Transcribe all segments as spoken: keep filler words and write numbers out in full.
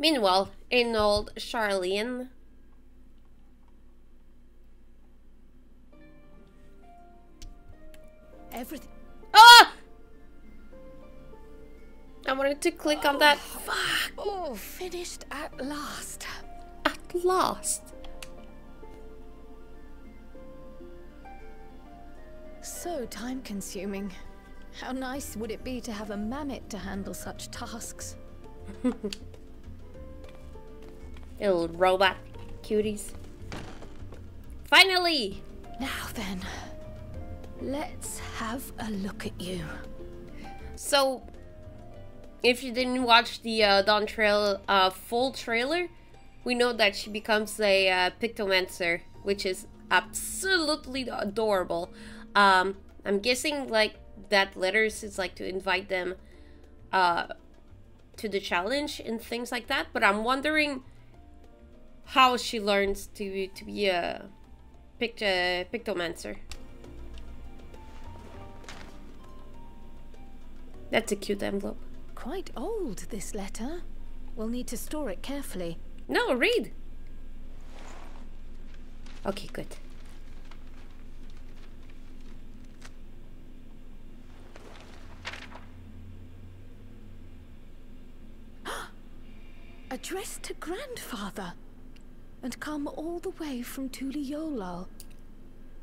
Meanwhile, in old Sharlayan. Everything. Ah! I wanted to click oh, on that. Fuck! Oh, finished at last. At last. So time-consuming. How nice would it be to have a mammoth to handle such tasks? Little robot cuties. Finally! Now then, let's have a look at you. So, if you didn't watch the uh, Dawntrail uh, full trailer, we know that she becomes a uh, Pictomancer, which is absolutely adorable. Um, I'm guessing like that letters is like to invite them uh, to the challenge and things like that. But I'm wondering how she learns to to be a pict uh, Pictomancer. That's a cute envelope. Quite old, this letter. We'll need to store it carefully. No, read. Okay, good. Addressed to grandfather, and come all the way from Tuliyollal,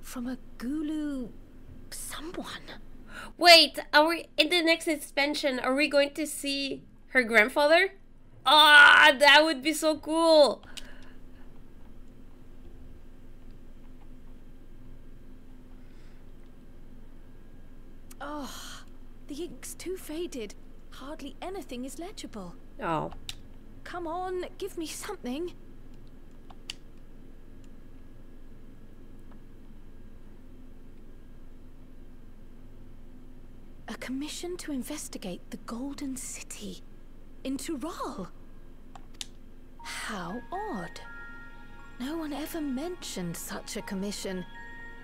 from a Gulu someone. Wait, are we in the next expansion? Are we going to see her grandfather? Ah, oh, that would be so cool. Oh, the ink's too faded. Hardly anything is legible. Oh. Come on, give me something. A commission to investigate the Golden City in Tural. How odd. No one ever mentioned such a commission,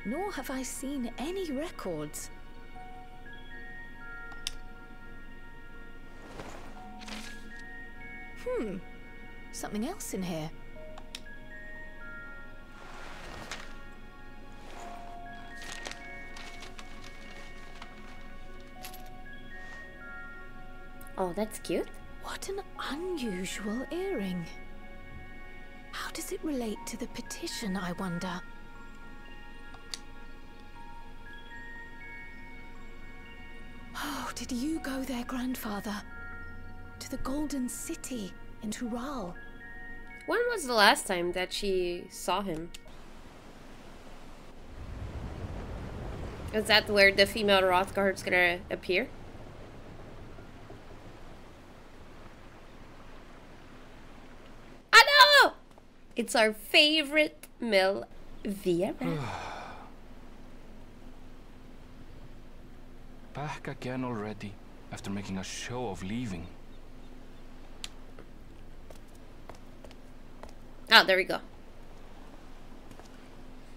nor have I seen any records. Hmm, something else in here. Oh, that's cute. What an unusual earring. How does it relate to the petition, I wonder? Oh, did you go there, grandfather? To the Golden City in Tural. When was the last time that she saw him? Is that where the female Rothguard's gonna appear? I know! It's our favorite Mil Vieira. Back again already, after making a show of leaving. Oh, there we go.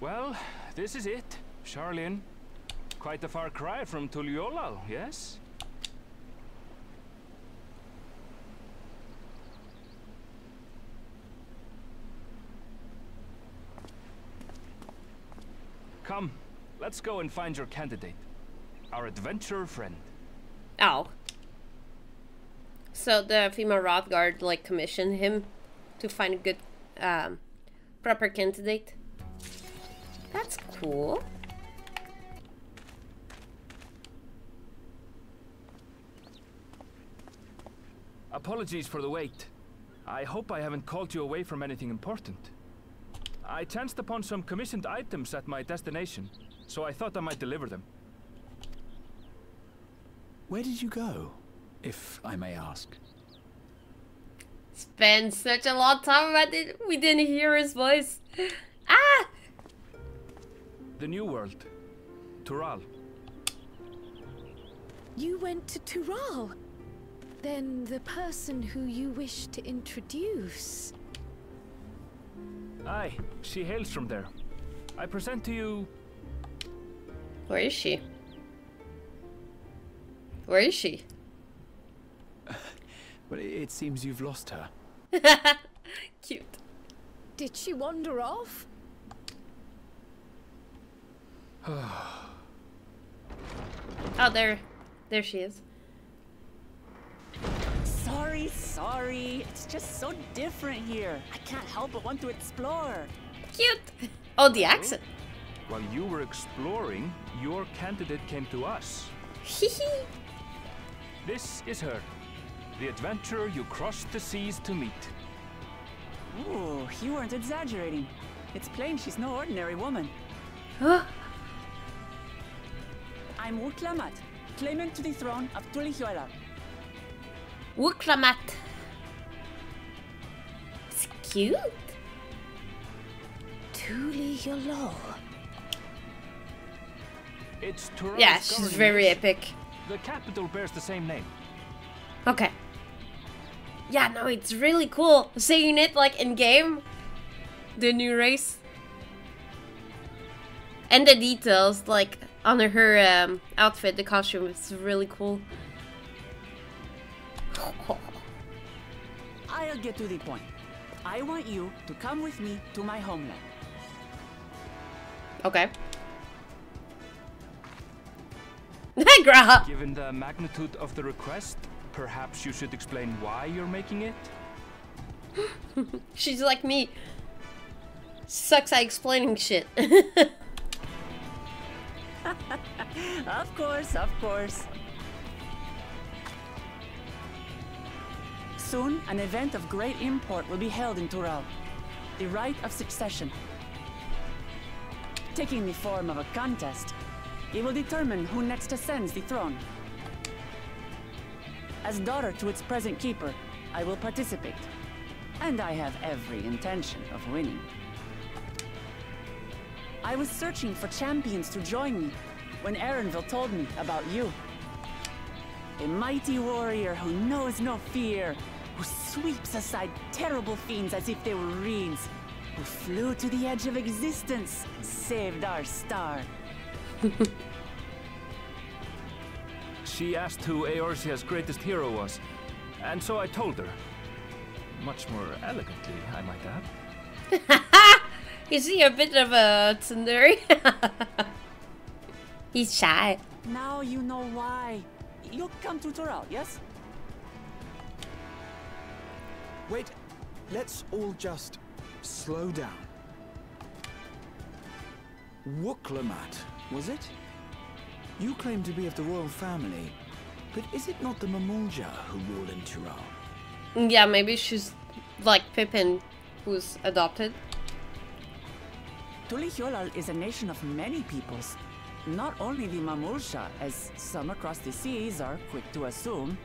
Well, this is it, Sharlayan. Quite a far cry from Tuliyollal, yes? Come, let's go and find your candidate, our adventurer friend. Oh. So the female Rothguard, like, commissioned him to find a good Um, proper candidate. That's cool. Apologies for the wait. I hope I haven't called you away from anything important. I chanced upon some commissioned items at my destination, so I thought I might deliver them. Where did you go, if I may ask? Spent such a long time that it, we didn't hear his voice. Ah! The New World. Tural. You went to Tural? Then the person who you wish to introduce. Aye, she hails from there. I present to you... Where is she? Where is she? Well, it seems you've lost her. Cute. Did she wander off? Oh, there. There she is. Sorry, sorry. It's just so different here. I can't help but want to explore. Cute. Oh, the accent. While you were exploring, your candidate came to us. Hehe. This is her. The adventurer you crossed the seas to meet. Ooh, you weren't exaggerating. It's plain she's no ordinary woman. Huh? I'm Wuk Lamat, claimant to the throne of Tuliyollal. Wuk Lamat. It's cute. Tuliyollal. It's Tural's yeah, she's government. Very epic. The capital bears the same name. Okay. Yeah, no, it's really cool seeing it like in game. The new race. And the details like on her um, outfit, the costume is really cool. I'll get to the point. I want you to come with me to my homeland. Okay. G'raha. Given the magnitude of the request, perhaps you should explain why you're making it? She's like me. Sucks at explaining shit. Of course, of course. Soon, an event of great import will be held in Tural. The Rite of Succession. Taking the form of a contest, it will determine who next ascends the throne. As daughter to its present keeper, I will participate. And I have every intention of winning. I was searching for champions to join me when Erenville told me about you. A mighty warrior who knows no fear, who sweeps aside terrible fiends as if they were reeds, who flew to the edge of existence and saved our star. She asked who Eorzea's greatest hero was, and so I told her. Much more elegantly, I might add. Is he a bit of a tsundere? He's shy. Now you know why. You'll come to Tural, yes? Wait, let's all just slow down. Wuk Lamat, was it? You claim to be of the royal family, but is it not the Mamool Ja who rule in Tural? Yeah, maybe she's like Pippin, who's adopted. Tuliyollal is a nation of many peoples. Not only the Mamursha, as some across the seas are quick to assume.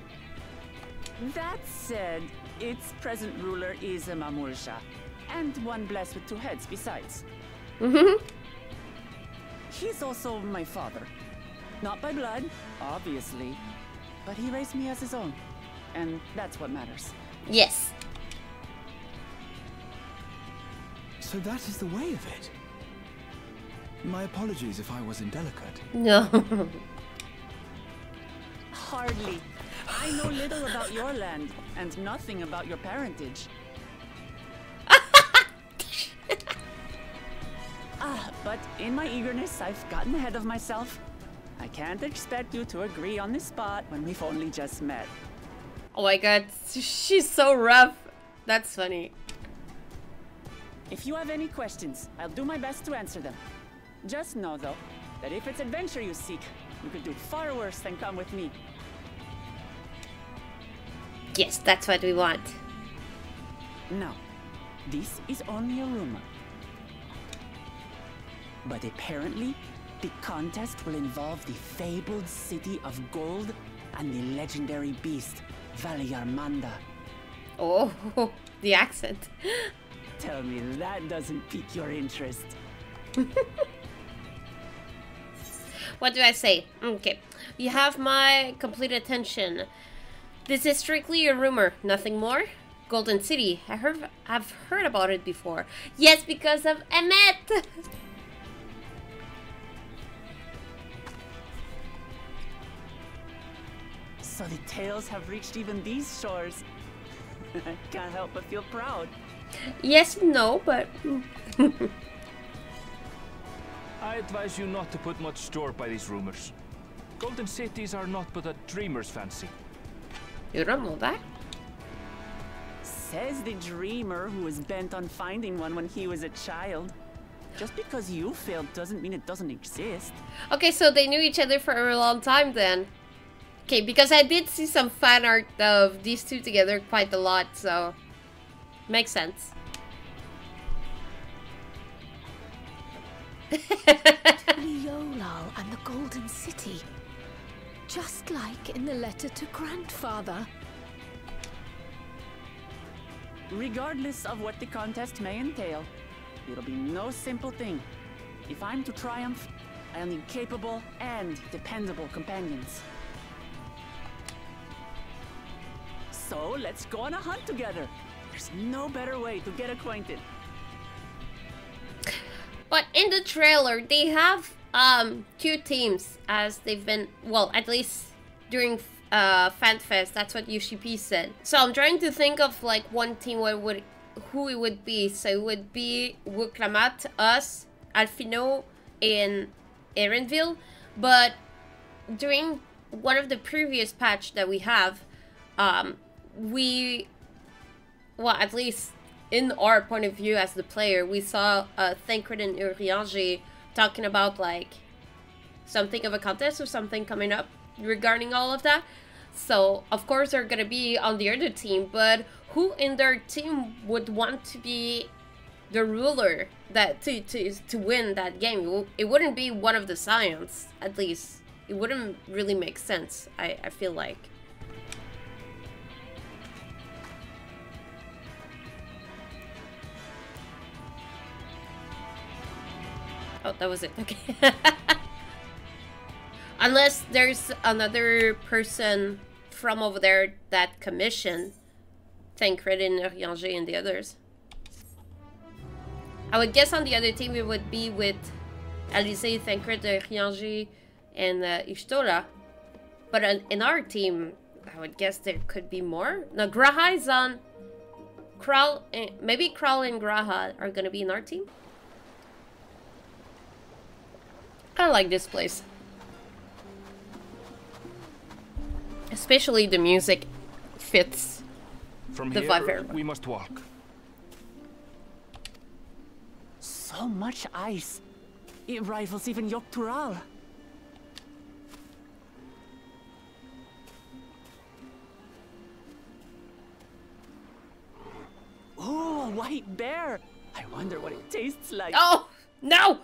That said, its present ruler is a Mamursha, and one blessed with two heads besides. Mm-hmm. He's also my father. Not by blood, obviously, but he raised me as his own, and that's what matters. Yes. So that is the way of it. My apologies if I was indelicate. No. Hardly. I know little about your land, and nothing about your parentage. Ah, but in my eagerness, I've gotten ahead of myself. I can't expect you to agree on the spot when we've only just met. Oh my god, she's so rough. That's funny. If you have any questions, I'll do my best to answer them. Just know, though, that if it's adventure you seek, you could do far worse than come with me. Yes, that's what we want. Now, this is only a rumor. But apparently, the contest will involve the fabled city of gold and the legendary beast, Valigarmanda. Oh, the accent. Tell me that doesn't pique your interest. What do I say? Okay. You have my complete attention. This is strictly a rumor, nothing more. Golden City. I heard, I've heard about it before. Yes, because of Emmett! So the tales have reached even these shores. I can't help but feel proud. Yes, no, but... I advise you not to put much store by these rumors. Golden cities are not but a dreamer's fancy. You don't know that? Says the dreamer who was bent on finding one when he was a child. Just because you failed doesn't mean it doesn't exist. Okay, so they knew each other for a long time then. Okay, because I did see some fan art of these two together quite a lot, so... Makes sense. Tuliyollal and the Golden City. Just like in the letter to Grandfather. Regardless of what the contest may entail, it'll be no simple thing. If I'm to triumph, I'll need capable and dependable companions. So let's go on a hunt together. There's no better way to get acquainted. But in the trailer, they have um two teams, as they've been, well, at least during uh FanFest, that's what U C P said. So I'm trying to think of like one team where would who it would be. So it would be Wuk Lamat, us, Alphinaud, and Erenville. But during one of the previous patch that we have, um, we, well, at least in our point of view as the player, we saw uh, Thancred and Urianger talking about like something of a contest or something coming up regarding all of that. So of course they're gonna be on the other team, but who in their team would want to be the ruler that to to to win that game? It wouldn't be one of the scions, at least. It wouldn't really make sense. I I feel like. Oh, that was it. Okay. Unless there's another person from over there that commissioned Thancred and Urianger and the others. I would guess on the other team it would be with Alizé, Thancred, Urianger, and uh, Y'shtola. But on, in our team, I would guess there could be more. Now, G'raha is on. Kral, and, maybe Kral and G'raha are going to be in our team. I like this place. Especially the music fits From the vibe. We must walk. So much ice. It rivals even Yok Tural. Oh, a white bear. I wonder what it tastes like. Oh, no!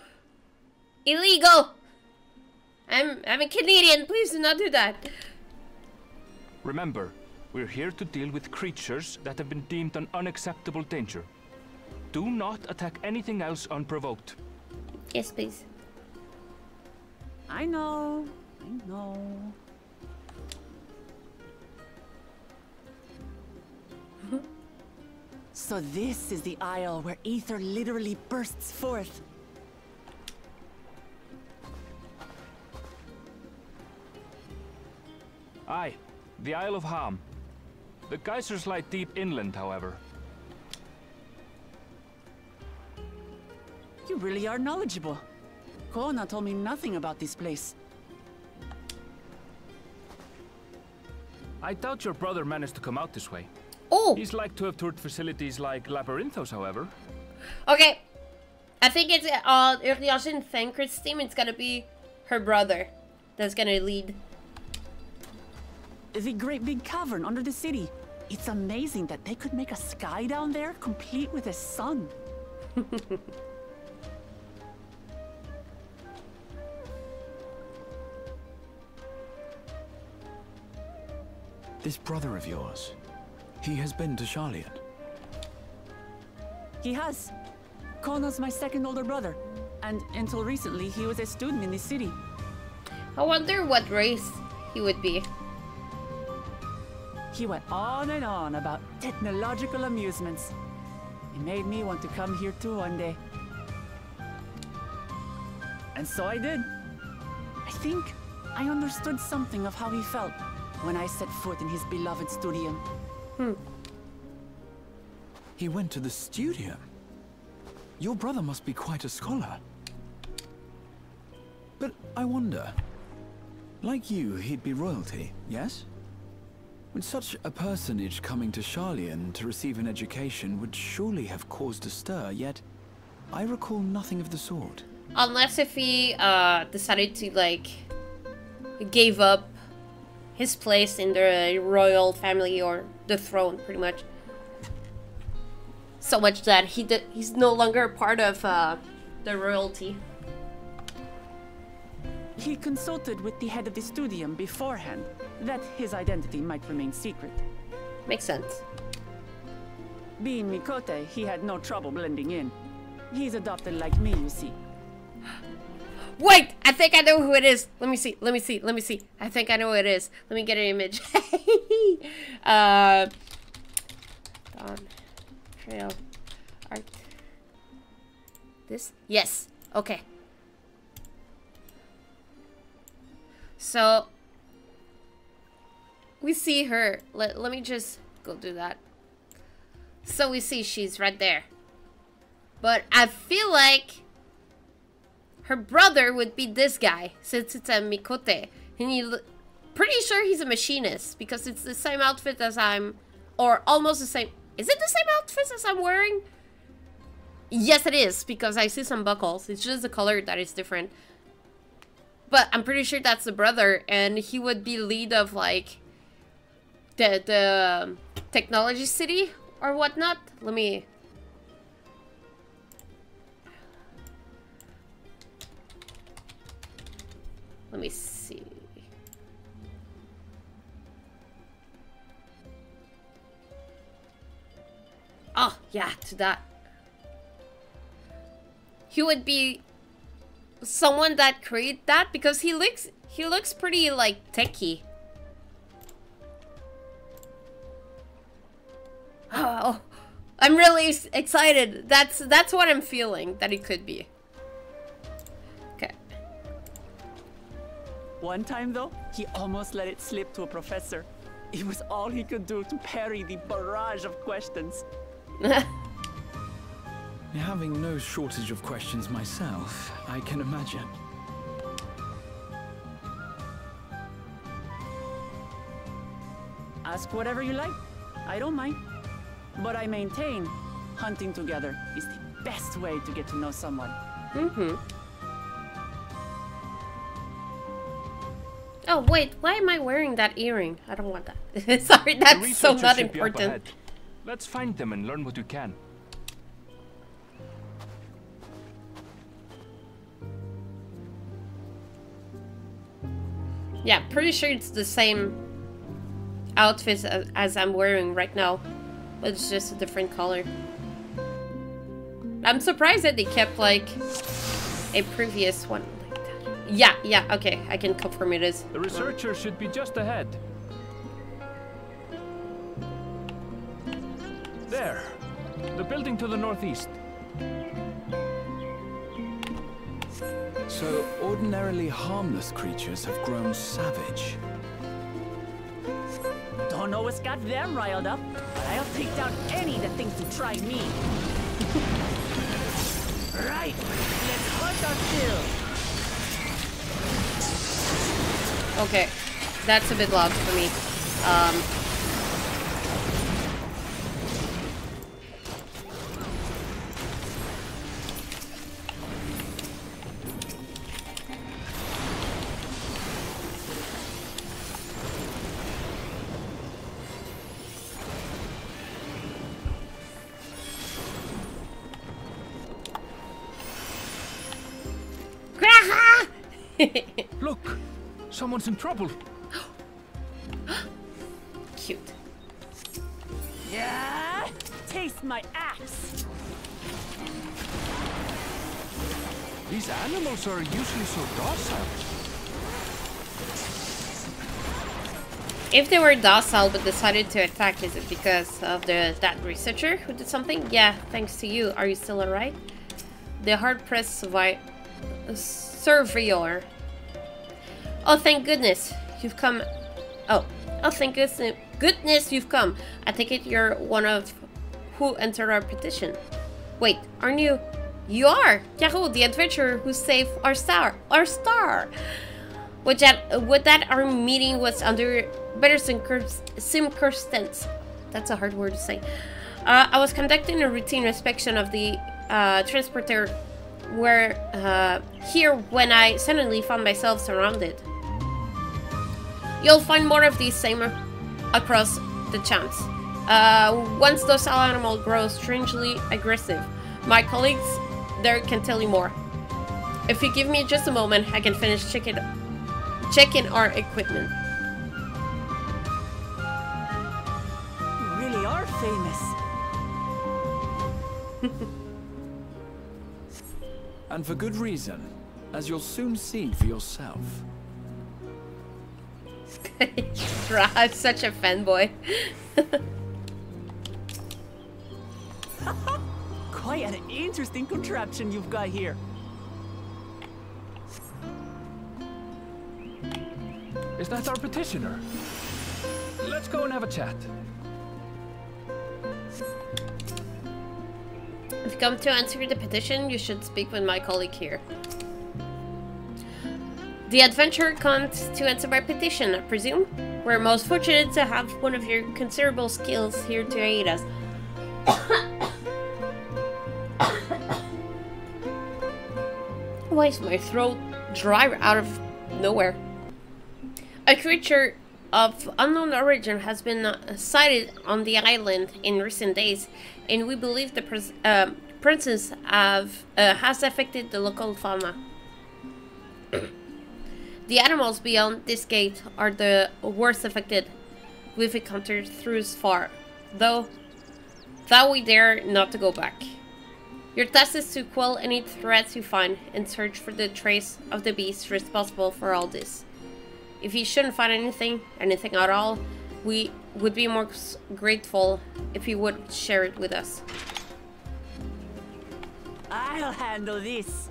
Illegal! I'm I'm a Canadian, please do not do that. Remember, we're here to deal with creatures that have been deemed an unacceptable danger. Do not attack anything else unprovoked. Yes, please. I know, I know. So this is the isle where ether literally bursts forth. Aye, the Isle of Ham. The geysers lie deep inland, however. You really are knowledgeable. Kona told me nothing about this place. I doubt your brother managed to come out this way. Oh! He's like to have toured facilities like Labyrinthos, however. Okay. I think it's uh, Urianger and Thancred's team. It's gonna be her brother that's gonna lead. The great big cavern under the city. It's amazing that they could make a sky down there complete with a sun. This brother of yours, he has been to Sharlayan. He has. Kono's my second older brother, and until recently he was a student in the city. I wonder what race he would be. He went on and on about technological amusements. It made me want to come here too one day. And so I did. I think I understood something of how he felt when I set foot in his beloved Studium. Hmm. He went to the Studium. Your brother must be quite a scholar. But I wonder. Like you, he'd be royalty, yes? With such a personage coming to Sharlayan to receive an education would surely have caused a stir, yet I recall nothing of the sort. Unless if he uh, decided to, like, gave up his place in the royal family or the throne, pretty much. So much that he did, he's no longer a part of uh, the royalty. He consulted with the head of the Studium beforehand, that his identity might remain secret. Makes sense. Being Mikote, he had no trouble blending in. He's adopted like me, you see. Wait! I think I know who it is! Let me see, let me see, let me see. I think I know who it is. Let me get an image. uh, Dawntrail. Art. This? Yes! Okay. So, we see her. Let, let me just go do that. So we see she's right there. But I feel like her brother would be this guy, since it's a Mikote. And you pretty sure he's a machinist, because it's the same outfit as I'm, or almost the same. Is it the same outfit as I'm wearing? Yes, it is, because I see some buckles. It's just the color that is different. But I'm pretty sure that's the brother, and he would be lead of, like, the, the technology city or whatnot. Let me... Let me see. Oh, yeah, to that. He would be... someone that created that, because he looks he looks pretty like techie. Oh, I'm really excited. That's that's what I'm feeling that it could be. Okay. One time though, he almost let it slip to a professor. It was all he could do to parry the barrage of questions. Having no shortage of questions myself, I can imagine. Ask whatever you like. I don't mind. But I maintain hunting together is the best way to get to know someone. Mm-hmm. Oh, wait. Why am I wearing that earring? I don't want that. Sorry, that's so not important. Let's find them and learn what you can. Yeah, pretty sure it's the same outfit as I'm wearing right now, but it's just a different color. I'm surprised that they kept, like, a previous one like that. Yeah, yeah, okay, I can confirm it is. The researcher should be just ahead. There, the building to the northeast. So, ordinarily harmless creatures have grown savage. Don't know what's got them riled up, but I'll take down any that thinks to try me. Right, let's hunt our kill. Okay, that's a bit loud for me. Um... Look, someone's in trouble. Cute. Yeah, taste my axe. These animals are usually so docile. If they were docile but decided to attack, is it because of the that researcher who did something? Yeah, thanks to you. Are you still alright? The hard-pressed survive. Surveyor. Oh, thank goodness you've come. Oh, oh, thank goodness, goodness you've come. I take it you're one of who entered our petition. Wait, aren't you? You are! Yahoo, the adventurer who saved our star! Our star! With that, with that our meeting was under better circumstances. That's a hard word to say. Uh, I was conducting a routine inspection of the uh, transporter where, uh, here when I suddenly found myself surrounded. You'll find more of these same across the champs. Uh, once those animal grows strangely aggressive, my colleagues there can tell you more. If you give me just a moment, I can finish checking, checking our equipment. You really are famous. And for good reason, as you'll soon see for yourself. G'raha, such a fanboy. Quite an interesting contraption you've got here. Is that our petitioner? Let's go and have a chat. If you come to answer the petition, you should speak with my colleague here. The adventurer comes to answer my petition, I presume? We're most fortunate to have one of your considerable skills here to aid us. Why is my throat dry out of nowhere? A creature of unknown origin has been uh, sighted on the island in recent days, and we believe the pres uh, presence of, uh, has affected the local fauna. The animals beyond this gate are the worst affected we've encountered thus far, though that we dare not to go back. Your task is to quell any threats you find and search for the trace of the beast responsible for all this. If you shouldn't find anything, anything at all, we would be more grateful if you would share it with us. I'll handle this.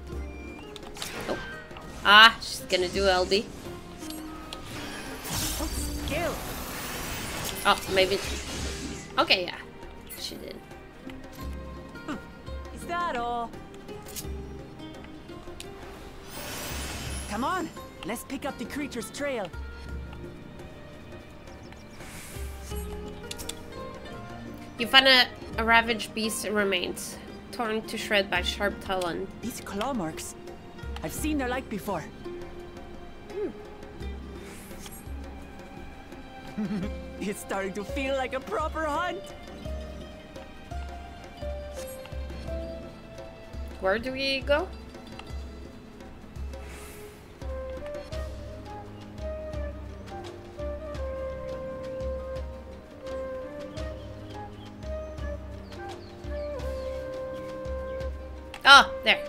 Oh. Ah, she's gonna do L B. Oh, maybe. Okay, yeah. She did. Is that all? Come on, let's pick up the creature's trail. You find a, a ravaged beast remains, torn to shreds by sharp talon. These claw marks. I've seen their like before. Hmm. It's starting to feel like a proper hunt. Where do we go? Oh, there.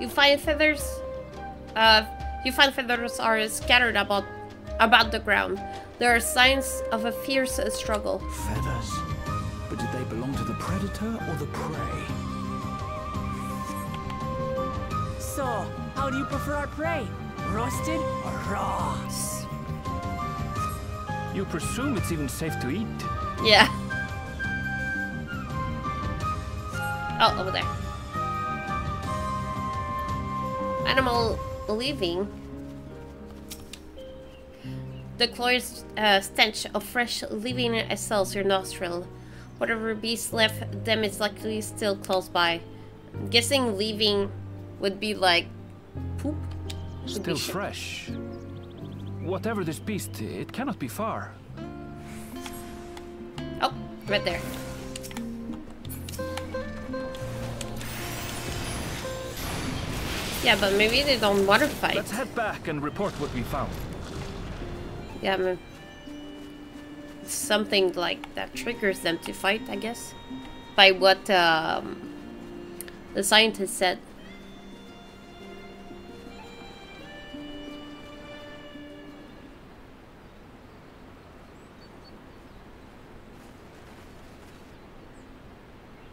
You find feathers. Uh, you find feathers are scattered about, about the ground. There are signs of a fierce uh, struggle. Feathers, but did they belong to the predator or the prey? So, how do you prefer our prey, roasted or raw? You presume it's even safe to eat? Yeah. Oh, over there. Animal leaving. The glorious uh, stench of fresh living assails your nostril. Whatever beast left them is likely still close by. I'm guessing leaving would be like poop. Still fresh. Whatever this beast, it cannot be far. Oh, right there. Yeah, but maybe they don't want to fight. Let's head back and report what we found. Yeah, I mean, something like that triggers them to fight, I guess. By what um, the scientist said.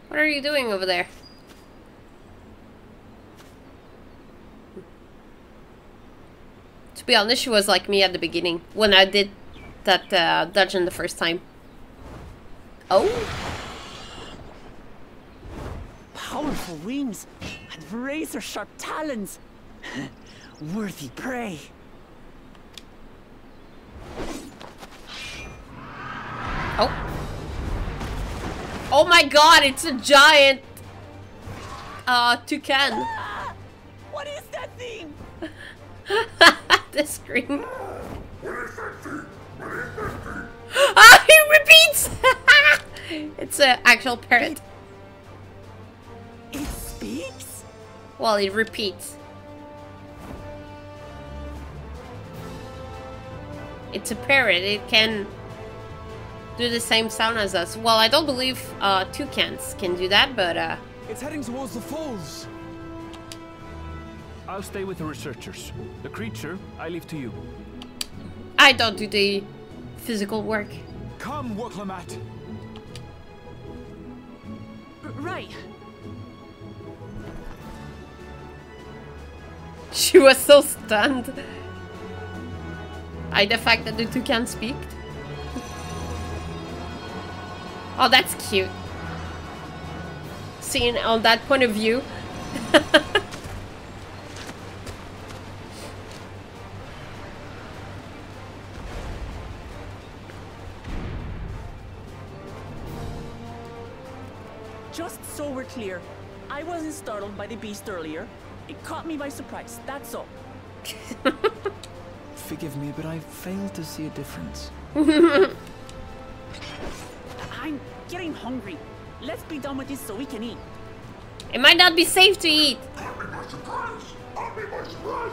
What are you doing over there? To be honest, she was like me at the beginning when I did that uh, dungeon the first time. Oh? Powerful wings and razor-sharp talons. Worthy prey. Oh. Oh my god, it's a giant uh, toucan. Ah, what is that thing? The scream. What is that thing? What is that thing? Ah, it repeats! It's an actual parrot. It, it speaks? Well, it repeats. It's a parrot, it can do the same sound as us. Well, I don't believe uh, toucans can do that, but uh... it's heading towards the falls. I'll stay with the researchers. The creature, I leave to you. I don't do the physical work. Come, Wuk Lamat. Right. She was so stunned by the fact that the toucan speak. Oh, that's cute. Seen on that point of view. Just so we're clear, I wasn't startled by the beast earlier. It caught me by surprise, that's all. Forgive me, but I failed to see a difference. I'm getting hungry. Let's be done with this so we can eat. It might not be safe to eat. I'll be my surprise. I'll be my surprise.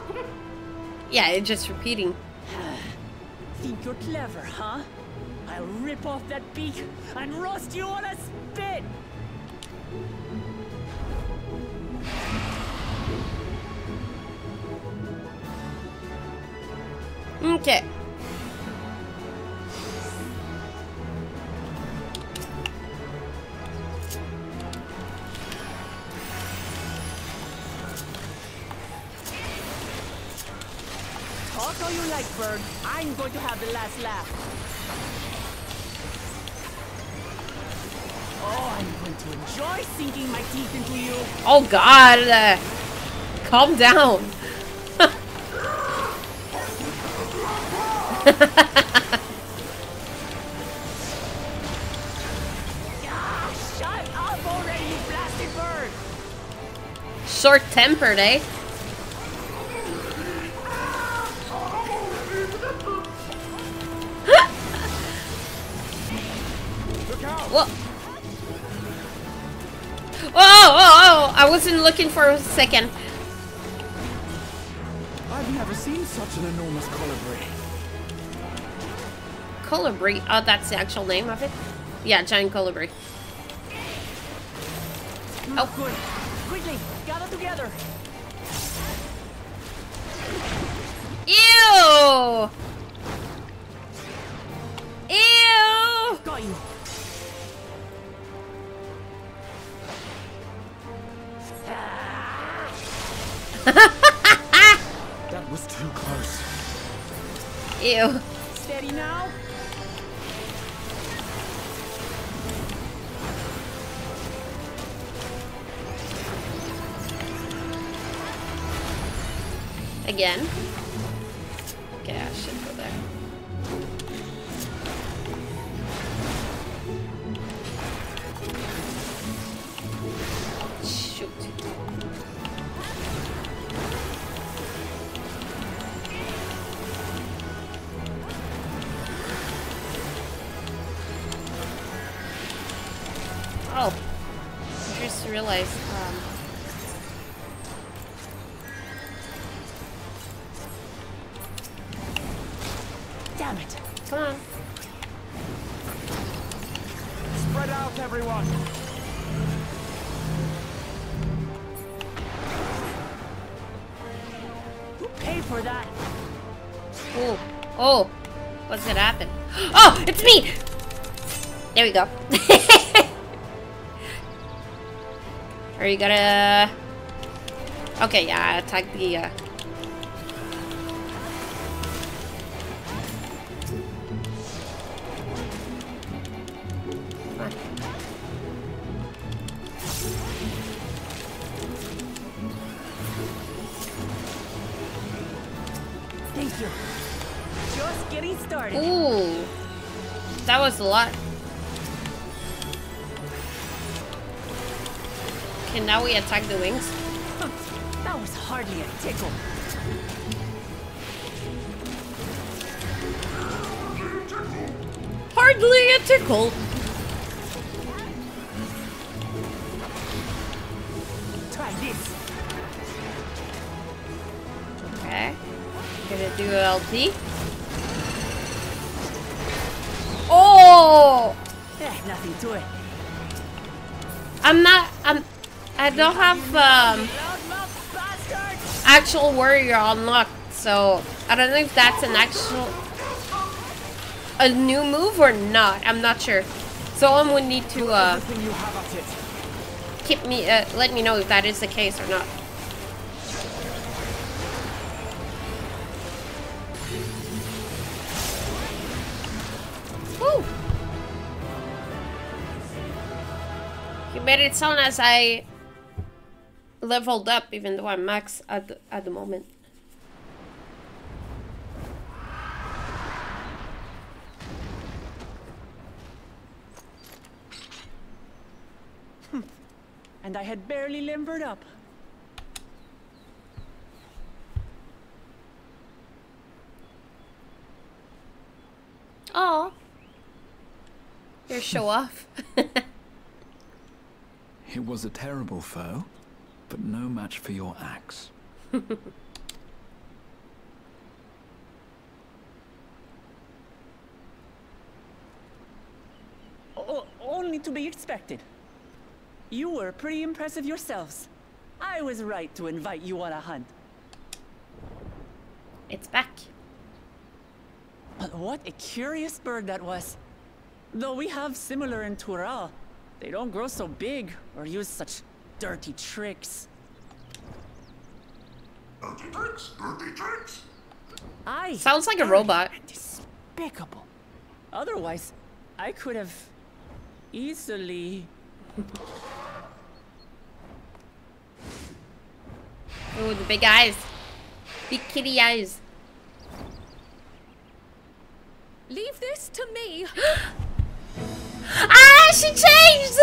Yeah, it's just repeating. Think you're clever, huh? I'll rip off that beak and roast you on a spit. Okay. You like bird, I'm going to have the last laugh. Oh, I'm going to enjoy sinking my teeth into you. Oh god, uh, calm down. Yeah, shut up already, you blasted bird. Short-tempered, eh? Whoa. Oh, oh, oh, I wasn't looking for a second. I've never seen such an enormous colibri. Colibri? Oh, that's the actual name of it? Yeah, giant colibri. Oh, good. Quickly, gather together. Ew! Ew! Got you. That was too close. Ew. Steady now. Again. Okay, I should go there. Realize, um... Damn it! Come on! Spread out, everyone! Who paid for that? Oh! Oh! What's gonna happen? Oh! It's me! There we go. Are you gonna... Okay, yeah, attack the... Uh... different. Thank you. Just getting started. Ooh. That was a lot. Okay, now we attack the wings. That was hardly a tickle. Hardly a tickle. Try this. Okay. Gonna do L T. Oh! Yeah, nothing to it. I'm not. I'm. I don't have um, actual warrior unlocked, so I don't know if that's an actual a new move or not. I'm not sure. Someone would need to uh, keep me uh, let me know if that is the case or not. Woo! You made it sound as I leveled up, even though I'm max at the, at the moment. And I had barely limbered up. Oh, you're show off. It was a terrible foe, but no match for your axe. O- only to be expected. You were pretty impressive yourselves. I was right to invite you on a hunt. It's back. But what a curious bird that was. Though we have similar in Tural, they don't grow so big or use such dirty tricks. Dirty tricks? Dirty tricks? Aye. Sounds like a robot. Despicable. Otherwise, I could have easily... Ooh, the big eyes. Big kitty eyes. Leave this to me. Ah, she changed!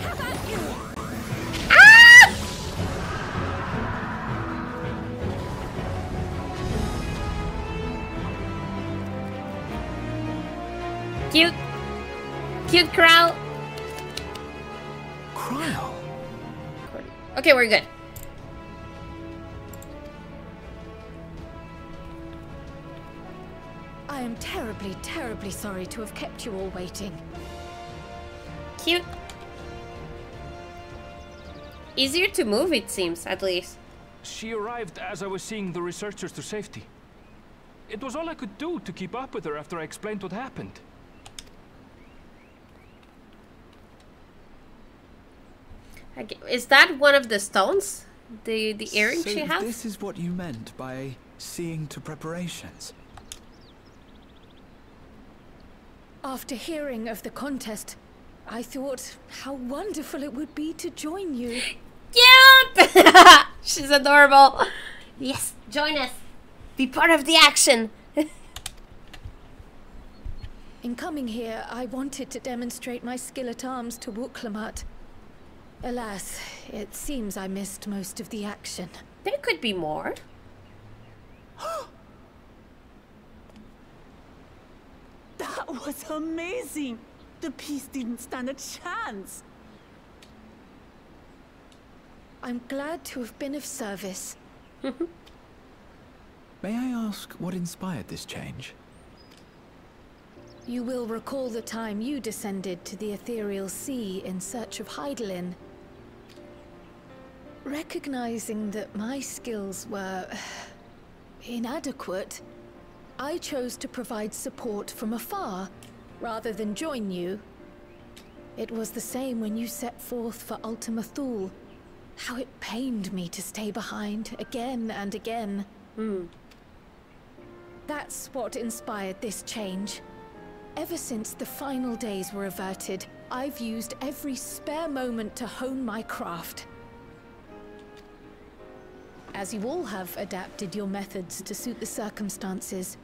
How about you? Ah! Cute. Cute Krile. Krile. Okay, we're good. I am terribly, terribly sorry to have kept you all waiting. Cute. Easier to move, it seems, at least. She arrived as I was seeing the researchers to safety. It was all I could do to keep up with her after I explained what happened. Is that one of the stones? The the earring she has? So this is what you meant by seeing to preparations. After hearing of the contest, I thought how wonderful it would be to join you. Cute! She's adorable. Yes, join us. Be part of the action. In coming here, I wanted to demonstrate my skill at arms to Wuk Lamat. Alas, it seems I missed most of the action. There could be more. That was amazing! The piece didn't stand a chance! I'm glad to have been of service. May I ask what inspired this change? You will recall the time you descended to the Ethereal Sea in search of Hydaelyn. Recognizing that my skills were inadequate, I chose to provide support from afar rather than join you. It was the same when you set forth for Ultima Thule. How it pained me to stay behind again and again. Mm. That's what inspired this change. Ever since the final days were averted, I've used every spare moment to hone my craft. As you all have adapted your methods to suit the circumstances,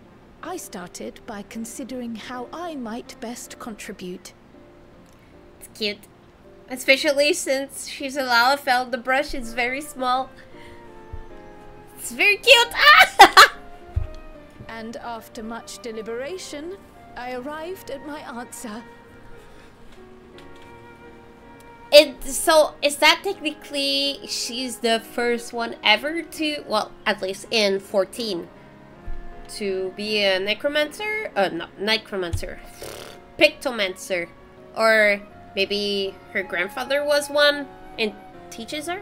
I started by considering how I might best contribute. It's cute. Especially since she's a Lalafell, the brush is very small. It's very cute! And after much deliberation, I arrived at my answer. And so, is that technically she's the first one ever to, well, at least in fourteen, to be a necromancer? Uh, no, necromancer. Pictomancer. Or maybe her grandfather was one and teaches her?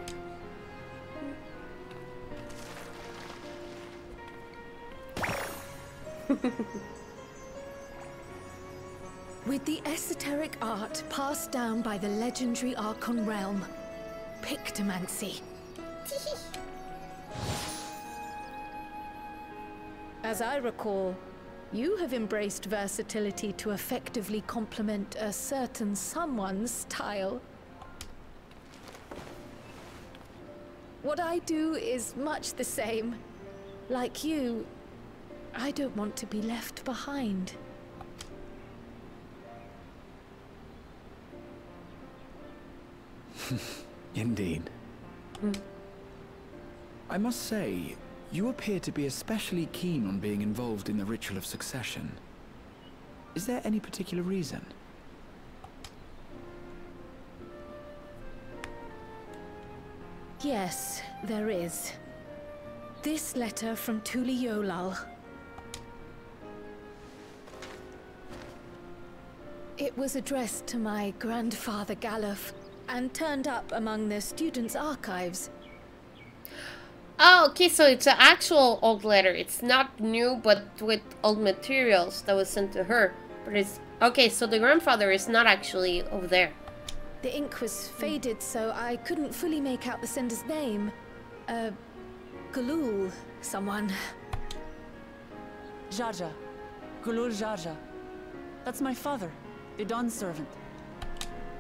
With the esoteric art passed down by the legendary Archon realm, Pictomancy. As I recall, you have embraced versatility to effectively complement a certain someone's style. What I do is much the same. Like you, I don't want to be left behind. Indeed. Mm. I must say, you appear to be especially keen on being involved in the Ritual of Succession. Is there any particular reason? Yes, there is. This letter from Tuliyollal. It was addressed to my grandfather Galuf, and turned up among the students' archives. Oh, okay, so it's an actual old letter. It's not new, but with old materials that was sent to her. But it's... okay, so the grandfather is not actually over there. The ink was faded, so I couldn't fully make out the sender's name. Uh, Galul, someone. Jaja. Galul Jaja. That's my father, the Dawn servant.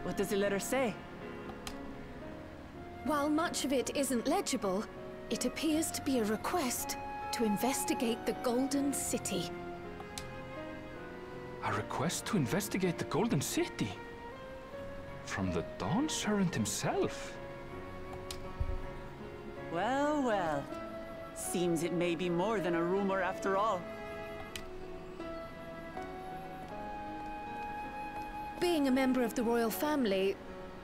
What does the letter say? While much of it isn't legible, it appears to be a request to investigate the Golden City. A request to investigate the Golden City? From the Dawn Servant himself? Well, well. Seems it may be more than a rumor after all. Being a member of the royal family,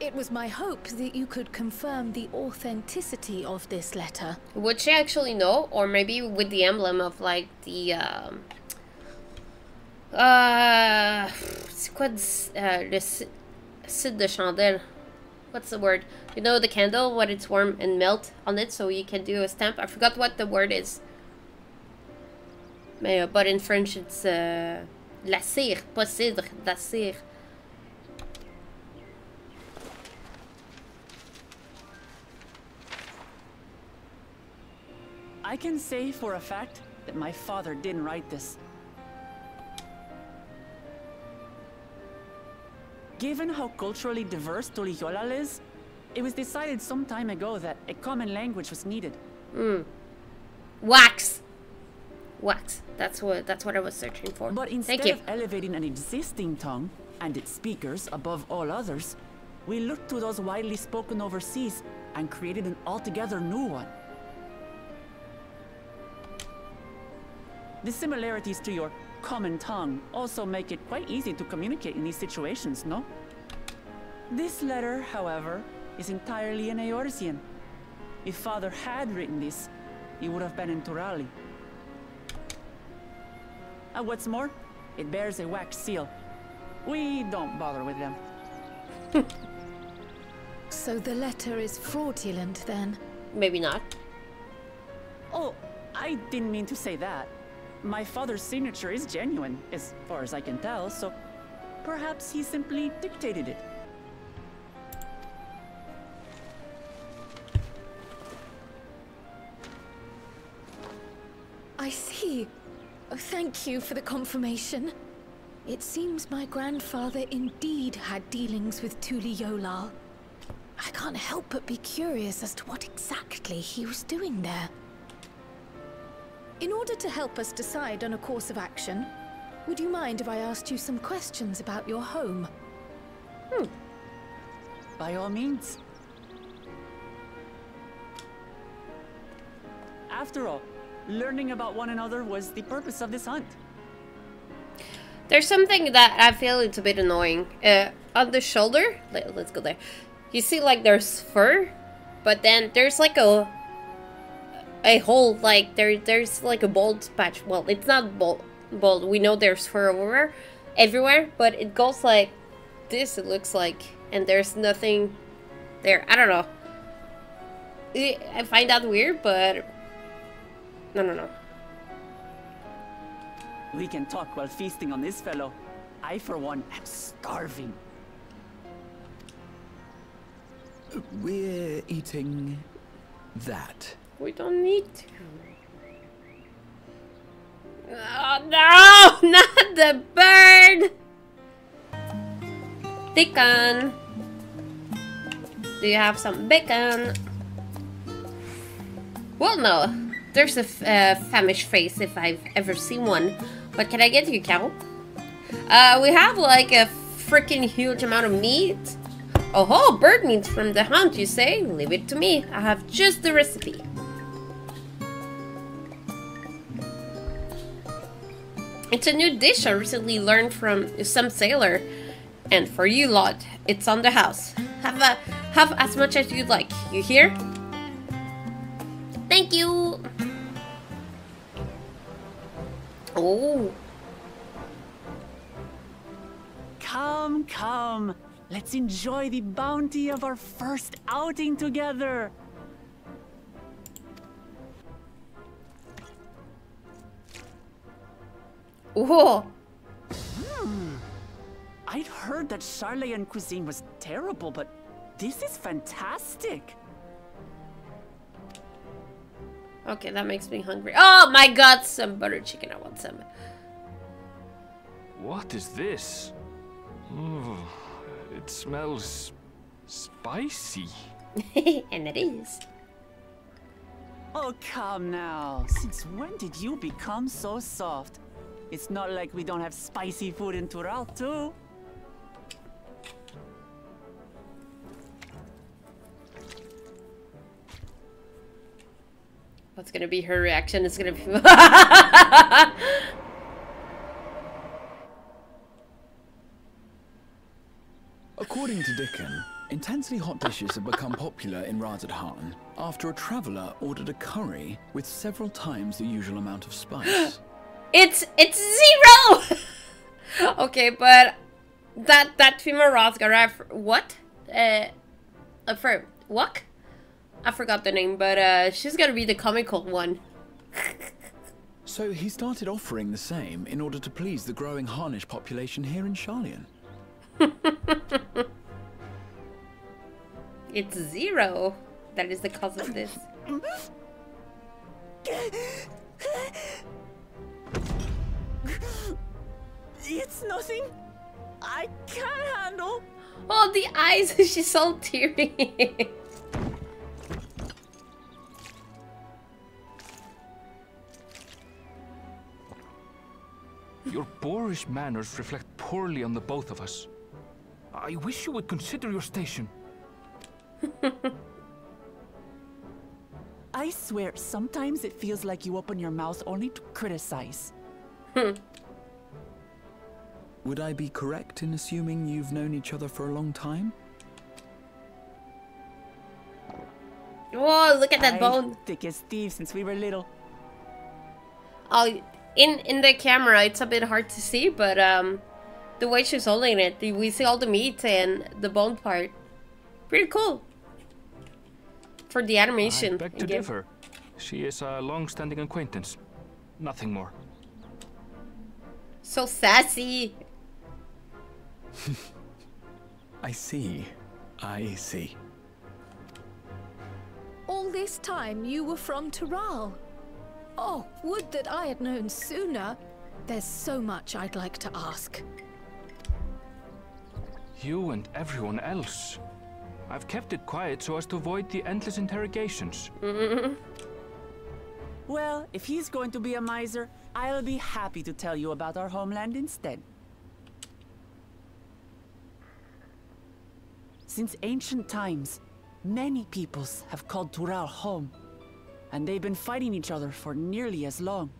it was my hope that you could confirm the authenticity of this letter. Would she actually know? Or maybe with the emblem of like the um uh c'est quoi uh, le cid de chandelle? What's the word? You know, the candle when it's warm and melt on it so you can do a stamp. I forgot what the word is. But in French it's uh la cire, pas cidre, la cire. I can say for a fact that my father didn't write this. Given how culturally diverse Tuliyollal is, it was decided some time ago that a common language was needed. Mm. Wax. Wax. That's what that's what I was searching for. But instead of elevating an existing tongue and its speakers above all others, we looked to those widely spoken overseas and created an altogether new one. The similarities to your common tongue also make it quite easy to communicate in these situations, no? This letter, however, is entirely in Eorzean. If Father had written this, he would have been in Turali. And what's more, it bears a wax seal. We don't bother with them. So the letter is fraudulent, then? Maybe not. Oh, I didn't mean to say that. My father's signature is genuine, as far as I can tell, so perhaps he simply dictated it. I see. Oh, thank you for the confirmation. It seems my grandfather indeed had dealings with Tuliyollal. I can't help but be curious as to what exactly he was doing there. In order to help us decide on a course of action, would you mind if I asked you some questions about your home? Hmm. By all means. After all, learning about one another was the purpose of this hunt. There's something that I feel it's a bit annoying. Uh, on the shoulder, let, let's go there. You see, like, there's fur, but then there's like a a hole, like there there's like a bald patch. Well, it's not bald. Bald. We know there's fur over everywhere, but it goes like this. It looks like, and there's nothing there. I don't know. I find that weird, but no, no, no. We can talk while feasting on this fellow. I, for one, am starving. We're eating that. We don't need to. Oh, no, not the bird. Bacon. Do you have some bacon? Well, no. There's a f uh, famished face if I've ever seen one. But can I get you, cow? Uh, we have like a freaking huge amount of meat. Oh ho! Bird meat from the hunt, you say? Leave it to me. I have just the recipe. It's a new dish I recently learned from some sailor. And for you lot, it's on the house. Have a, have as much as you'd like. You hear? Thank you! Oh! Come, come! Let's enjoy the bounty of our first outing together! Whoa! Hmm. I'd heard that Sharlayan cuisine was terrible, but this is fantastic! Okay, that makes me hungry. Oh my god, some butter chicken. I want some. What is this? Mm, it smells spicy. And it is. Oh, come now. Since when did you become so soft? It's not like we don't have spicy food in Tural, too. What's gonna be her reaction? It's gonna be. According to Dickon, intensely hot dishes have become popular in Razad Khan after a traveler ordered a curry with several times the usual amount of spice. It's it's zero. Okay, but that that female Razgar, what? Uh, for what? I forgot the name, but uh, she's gonna be the comical one. So he started offering the same in order to please the growing Harnish population here in Sharlayan. It's zero. That is the cause of this. It's nothing. I can't handle. Oh, the eyes. She's all teary. Your boorish manners reflect poorly on the both of us. I wish you would consider your station. I swear, sometimes it feels like you open your mouth only to criticize. Would I be correct in assuming you've known each other for a long time? Whoa, look at that I bone. Thick as thieves since we were little. Oh. In in the camera, it's a bit hard to see, but um, the way she's holding it, we see all the meat and the bone part. Pretty cool for the animation. I beg to differ. She is a long-standing acquaintance, nothing more. So sassy. I see. I see. All this time, you were from Tural. Oh, would that I had known sooner. There's so much I'd like to ask. You and everyone else. I've kept it quiet so as to avoid the endless interrogations. Well, if he's going to be a miser, I'll be happy to tell you about our homeland instead. Since ancient times, many peoples have called Tural home, and they've been fighting each other for nearly as long.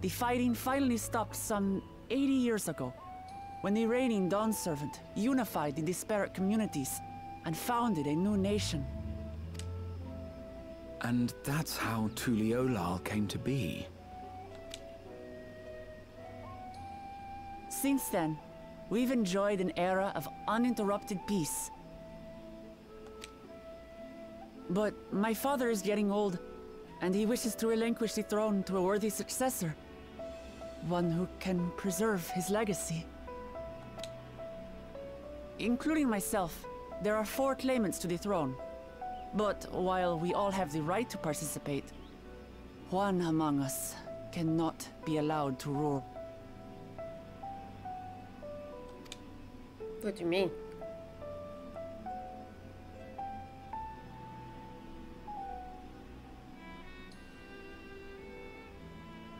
The fighting finally stopped some eighty years ago, when the reigning Dawn Servant unified the disparate communities and founded a new nation. And that's how Tuliyollal came to be. Since then, we've enjoyed an era of uninterrupted peace. But my father is getting old, and he wishes to relinquish the throne to a worthy successor. One who can preserve his legacy. Including myself, there are four claimants to the throne. But while we all have the right to participate, one among us cannot be allowed to rule. What do you mean?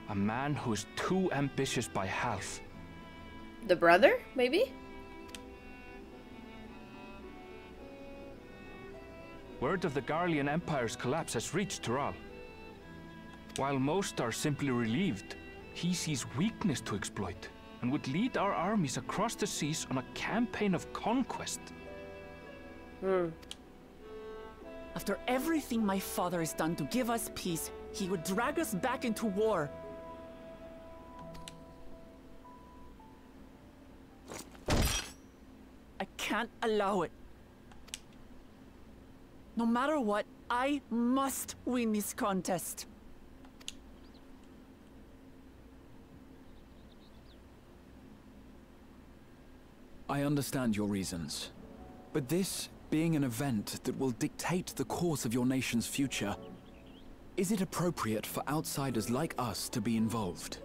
A man who is too ambitious by half. The brother, maybe? Word of the Garlean Empire's collapse has reached Tural. While most are simply relieved, he sees weakness to exploit and would lead our armies across the seas on a campaign of conquest. Hmm. After everything my father has done to give us peace, he would drag us back into war. I can't allow it. No matter what, I must win this contest. I understand your reasons, but this being an event that will dictate the course of your nation's future, is it appropriate for outsiders like us to be involved?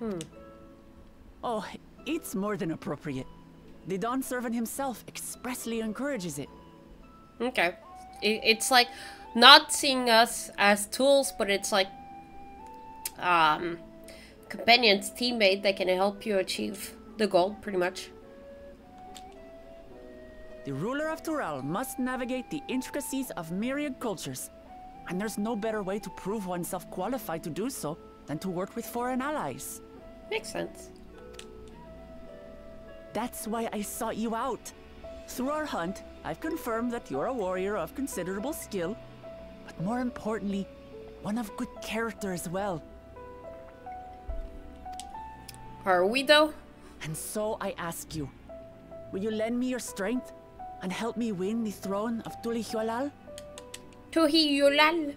Hmm. Oh, it's more than appropriate. The Dawn Servant himself expressly encourages it. Okay. It, it's like not seeing us as tools, but it's like um, companions, teammate that can help you achieve the goal, pretty much. The ruler of Tural must navigate the intricacies of myriad cultures, and there's no better way to prove oneself qualified to do so than to work with foreign allies. Makes sense. That's why I sought you out. Through our hunt, I've confirmed that you're a warrior of considerable skill, but more importantly, one of good character as well. Are we though? And so I ask you, will you lend me your strength and help me win the throne of Tuliyollal? Tuliyollal.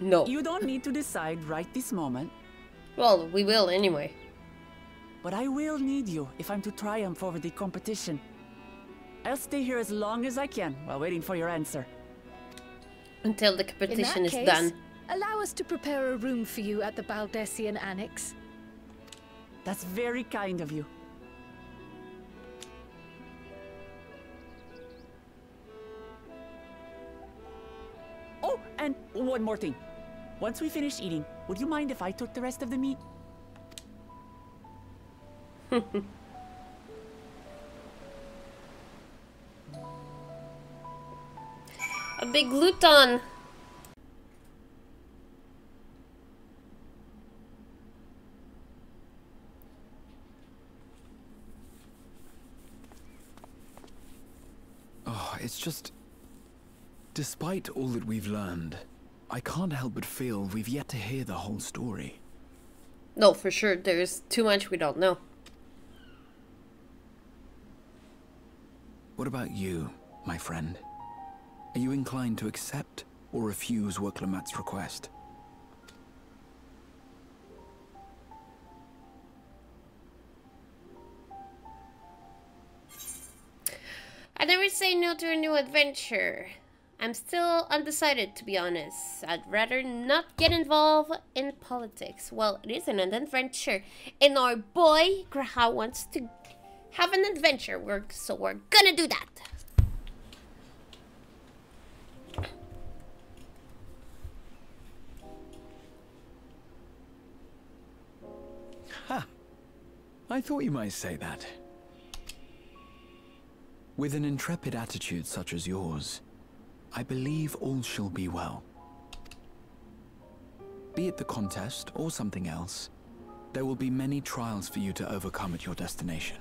No. You don't need to decide right this moment. Well, we will anyway. But I will need you if I'm to triumph over the competition. I'll stay here as long as I can while waiting for your answer. Until the competition is done. In that case, allow us to prepare a room for you at the Baldesian Annex. That's very kind of you. Oh, and one more thing. Once we finish eating, would you mind if I took the rest of the meat? A big gluton. Oh, it's just... Despite all that we've learned, I can't help but feel we've yet to hear the whole story. No, for sure. There's too much we don't know. What about you, my friend? Are you inclined to accept or refuse Wuk Lamat's request? I never say no to a new adventure. I'm still undecided, to be honest. I'd rather not get involved in politics. Well, it isn't an adventure. And our boy, G'raha, wants to have an adventure, we're, so we're gonna do that. Ha! I thought you might say that. With an intrepid attitude such as yours, I believe all shall be well. Be it the contest or something else, there will be many trials for you to overcome at your destination.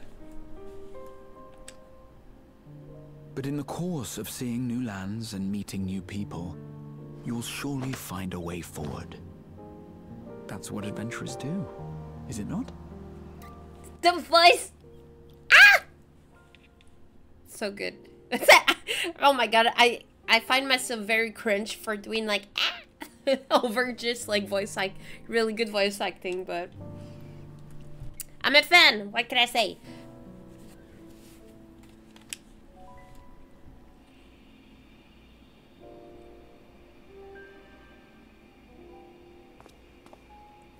But in the course of seeing new lands and meeting new people, you'll surely find a way forward. That's what adventurers do, is it not? The voice! Ah! So good. Oh my god, I... I find myself very cringe for doing like ah! over just like voice like really good voice acting, but I'm a fan. What can I say?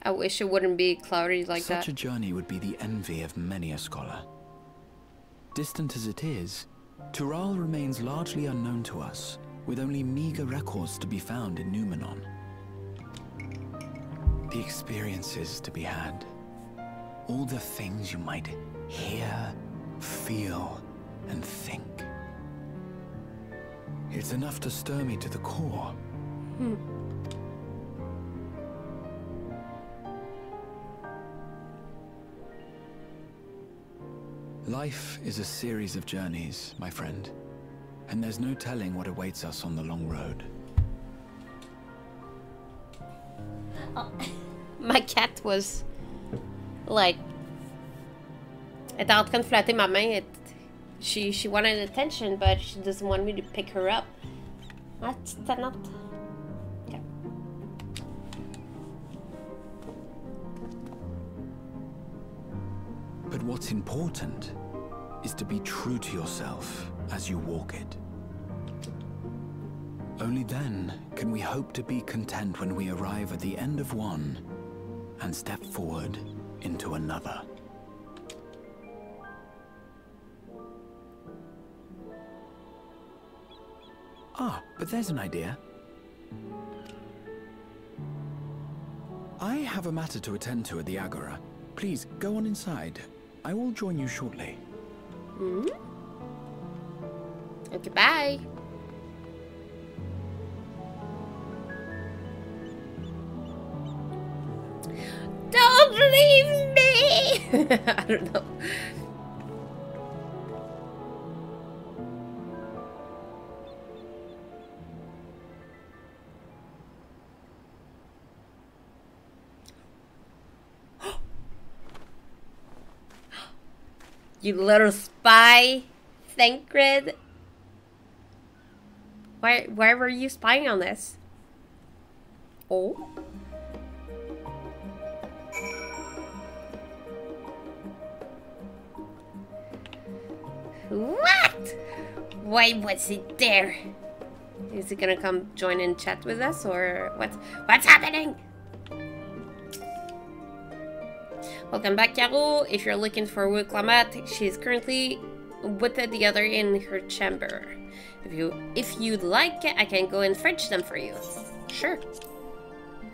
I wish it wouldn't be cloudy like that. Such a journey would be the envy of many a scholar. Distant as it is, Tural remains largely unknown to us, with only meager records to be found in Numenon. The experiences to be had, all the things you might hear, feel, and think. It's enough to stir me to the core. Hmm. Life is a series of journeys, my friend, and there's no telling what awaits us on the long road. Oh, my cat was like, elle était en train de flatter ma main. It, she she wanted attention, but she doesn't want me to pick her up. That's not. But what's important is to be true to yourself as you walk it. Only then can we hope to be content when we arrive at the end of one and step forward into another. Ah, but there's an idea. I have a matter to attend to at the Agora. Please, go on inside. I will join you shortly. Mm-hmm. Okay, bye. Don't believe me! I don't know. You little spy, Thancred. Why, why were you spying on this? Oh. What? Why was it there? Is he gonna come join and chat with us, or what's what's happening? Welcome back, Caro. If you're looking for Wuk Lamat, she's currently with the other in her chamber. If you if you'd like, I can go and fetch them for you. Sure.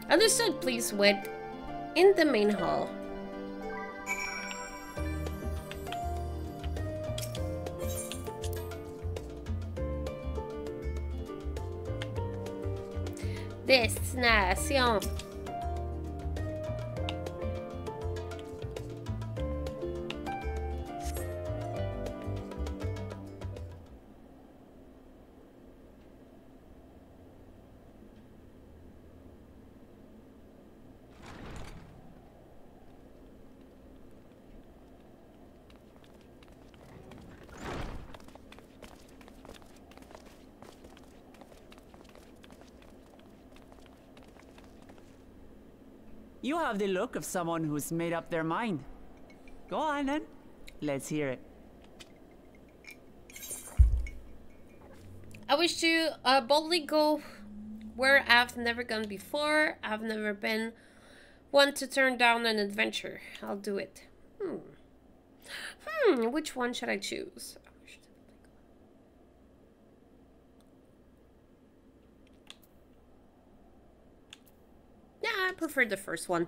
Understood. Please wait in the main hall. Destination. You have the look of someone who's made up their mind. Go on then. Let's hear it. I wish to uh, boldly go where I've never gone before. I've never been one to turn down an adventure. I'll do it. Hmm. Hmm, which one should I choose? Yeah, I prefer the first one.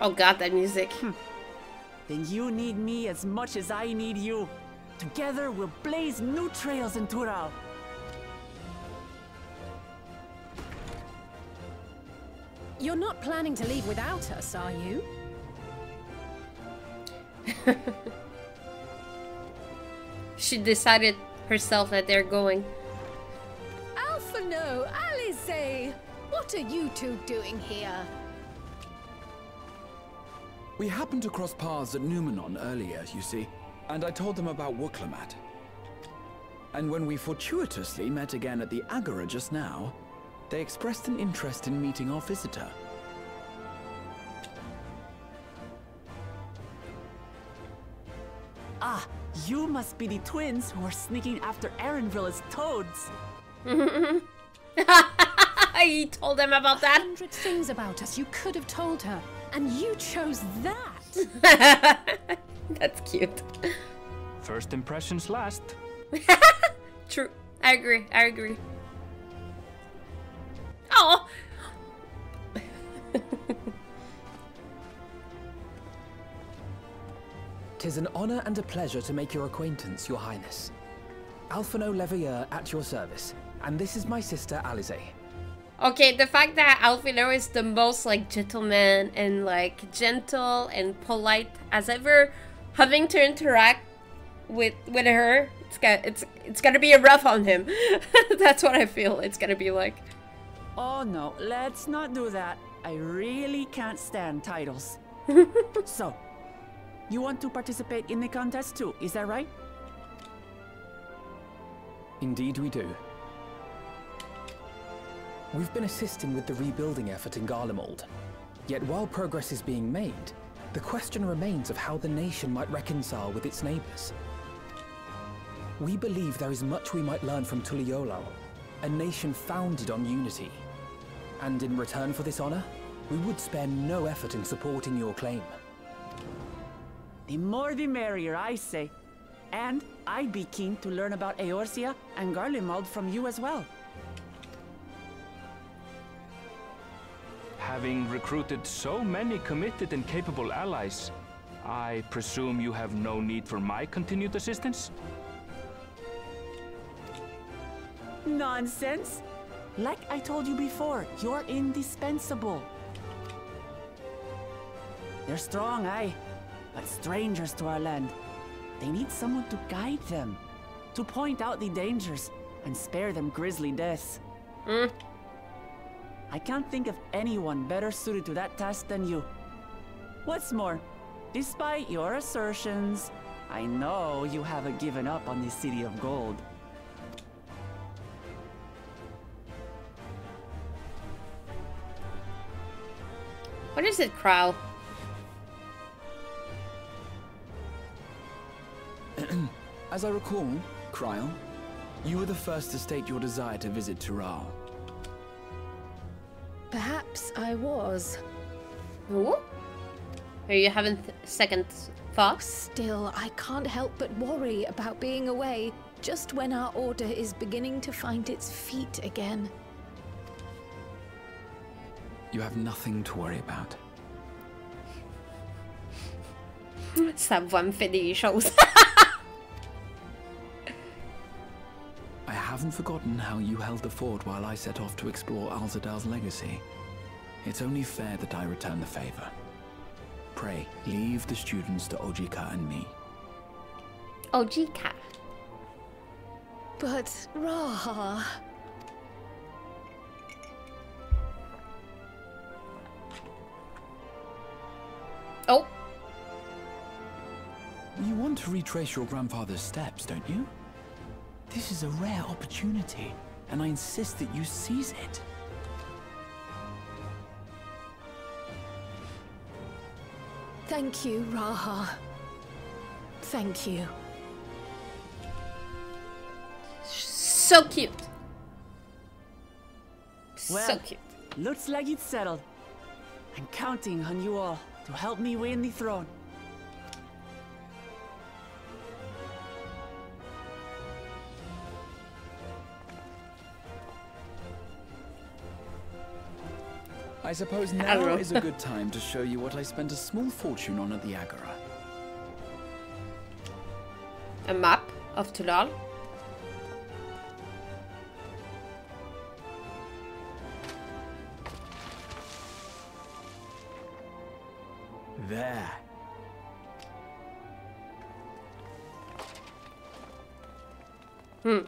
Oh god, that music. Hmm. Then you need me as much as I need you. Together we'll blaze new trails in Tural. You're not planning to leave without us, are you? She decided herself that they're going. Alphinaud, Alice, what are you two doing here? We happened to cross paths at Numenon earlier, you see, and I told them about Wuk Lamat. And when we fortuitously met again at the Agora just now, they expressed an interest in meeting our visitor. Ah, you must be the twins who are sneaking after Erenville as toads. I told them about that. A hundred things about us you could have told her, and you chose that. That's cute. First impressions last. True. I agree. I agree. Oh. Tis an honor and a pleasure to make your acquaintance, Your Highness. Alphinaud Levier at your service, and this is my sister Alize. Okay, the fact that Alphinaud is the most like gentleman and like gentle and polite as ever, having to interact with with her, it's got it's it's gonna be a rough on him. That's what I feel it's gonna be like. Oh no, let's not do that. I really can't stand titles. So, you want to participate in the contest too, is that right? Indeed we do. We've been assisting with the rebuilding effort in Garlemald. Yet while progress is being made, the question remains of how the nation might reconcile with its neighbors. We believe there is much we might learn from Tuliyollal, a nation founded on unity. And in return for this honor, we would spare no effort in supporting your claim. The more the merrier, I say. And I'd be keen to learn about Eorzea and Garlemald from you as well. Having recruited so many committed and capable allies, I presume you have no need for my continued assistance? Nonsense! Like I told you before, you're indispensable. They're strong, aye, but strangers to our land. They need someone to guide them, to point out the dangers, and spare them grisly deaths. Mm. I can't think of anyone better suited to that task than you. What's more, despite your assertions, I know you haven't given up on the City of Gold. What is it, Crow? As I recall, Cryle, you were the first to state your desire to visit Tural. Perhaps I was. Ooh? Are you having th second thoughts? Still, I can't help but worry about being away just when our order is beginning to find its feet again. You have nothing to worry about. Someone finish shows. I haven't forgotten how you held the fort while I set off to explore Alzadal's legacy. It's only fair that I return the favor. Pray, leave the students to Ojika and me. Ojika. But Ra. Oh. You want to retrace your grandfather's steps, don't you? This is a rare opportunity, and I insist that you seize it. Thank you, Raha. Thank you. So cute. Well, so cute. Looks like it's settled. I'm counting on you all to help me win the throne. I suppose now is a good time to show you what I spent a small fortune on at the Agora. A map of Tural. There. Hmm.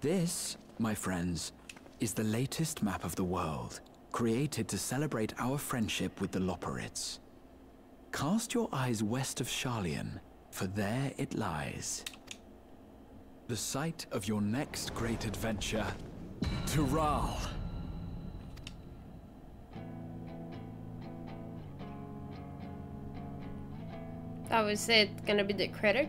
This, my friends, is the latest map of the world, created to celebrate our friendship with the Loperits. Cast your eyes west of Sharlayan, for there it lies. The site of your next great adventure, Tural. Oh, is it gonna be the credit?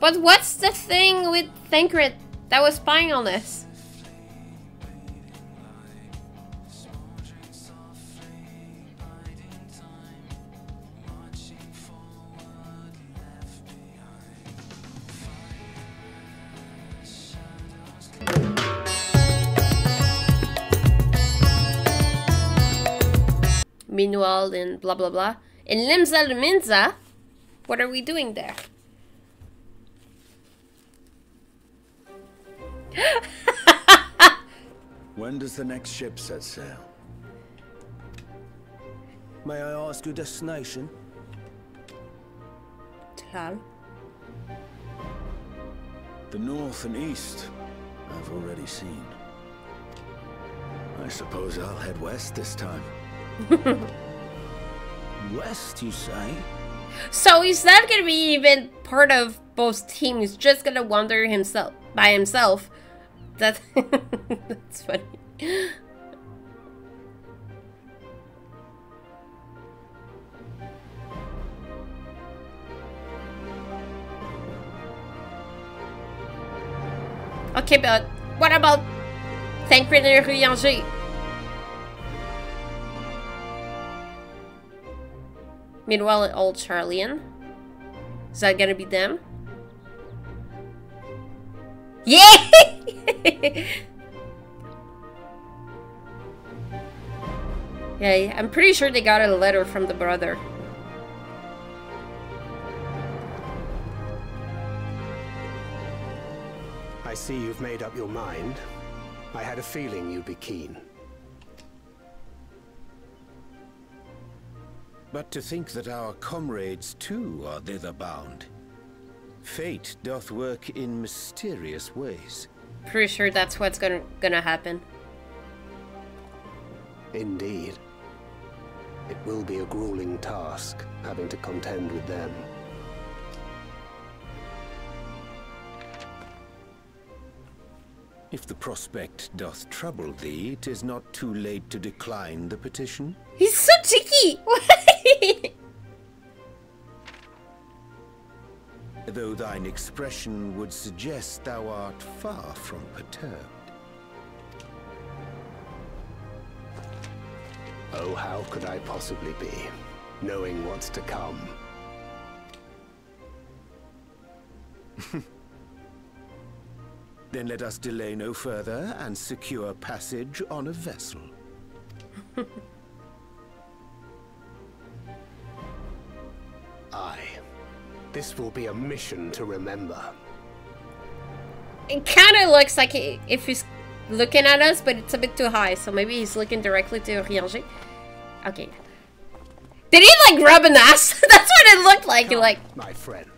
But what's the thing with Thancred that was spying on us? Meanwhile, and blah blah blah. In Limza Minza, what are we doing there? When does the next ship set sail? May I ask your destination? Tural. The north and east, I've already seen. I suppose I'll head west this time. West, you say? So is that gonna be even part of both teams? Just gonna wander himself by himself? That that's funny. Okay, but what about Thancred and Urianger? Meanwhile, at Old Sharlayan. Is that gonna be them? Yeah! Yeah, I'm pretty sure they got a letter from the brother. I see you've made up your mind. I had a feeling you'd be keen. But to think that our comrades, too, are thither bound. Fate doth work in mysterious ways. Pretty sure that's what's gonna, gonna happen. Indeed. It will be a grueling task, having to contend with them. If the prospect doth trouble thee, it is not too late to decline the petition. He's so cheeky! Though thine expression would suggest thou art far from perturbed. Oh, how could I possibly be, knowing what's to come? Then let us delay no further and secure passage on a vessel. Aye. This will be a mission to remember. It kind of looks like he, if he's looking at us, but it's a bit too high, so maybe he's looking directly to Urianger. Okay. Did he like rub an ass? That's what it looked like. Come, like, my friend,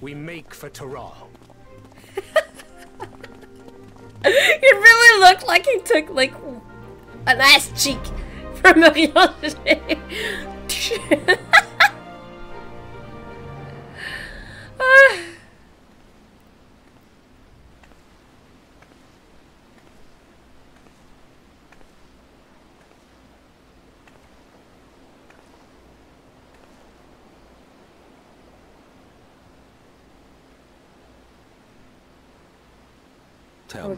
we make for Tural. It really looked like he took like an ass cheek from Urianger. tell me,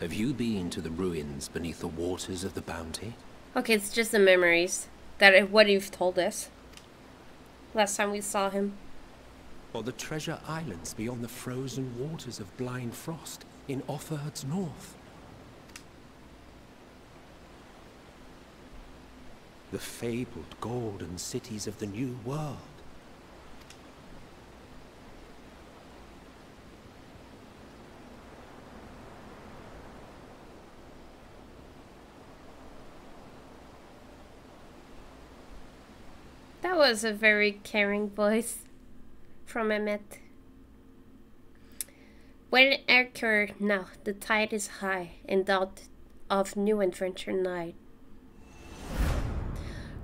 have you been to the ruins beneath the waters of the Bounty? Okay, it's just the memories. That what you've told us. Last time we saw him. Or the treasure islands beyond the frozen waters of Blind Frost in Offerd's north. The fabled golden cities of the New World. That was a very caring voice from Emmet. When anchor now, the tide is high, and out of new adventure night.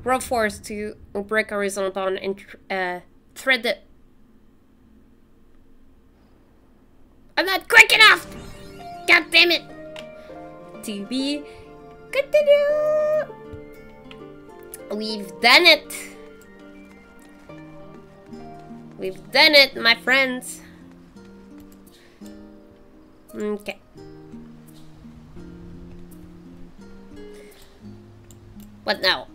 Row force to break horizontal bound and uh, thread the. I'm not quick enough! God damn it! To be continued! We've done it! We've done it, my friends! Okay. What now?